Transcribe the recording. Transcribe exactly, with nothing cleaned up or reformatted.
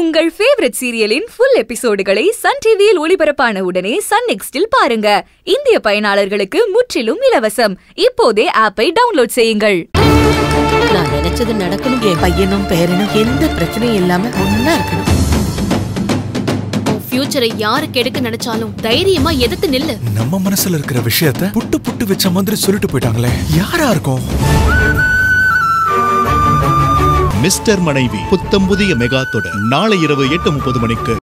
உங்கள் ஃபேவரட் சீரியலின் ஃபுல் எபிசோடுகளை சன் டிவியில் ஒளிபரப்பான உடனே சன் நெக்ஸ்டில் பாருங்க. இந்திய பயனாளர்களுக்கு முற்றிலும் இலவசம். இப்போதே ஆப்பை டவுன்லோட் செய்யுங்கள். நான் நினைச்சது நடக்கணும். என் பையனும் பேரனும் எந்த பிரச்சனையும் இல்லாம ஒன்னா இருக்கணும். ஃபியூச்சரை யாரு கெடுக்க நினைச்சாலும் தைரியமா எதிர்த்து நில்லு. நம்ம மனசுல இருக்கிற விஷயத்தை புட்டு புட்டு வச்ச மாதிரி சொல்லிட்டு போயிட்டாங்களே, யாரா இருக்கும்? மிஸ்டர் மனைவி புத்தம் புதிய மெகா தொடர் நாளை இரவு எட்டு முப்பது மணிக்கு.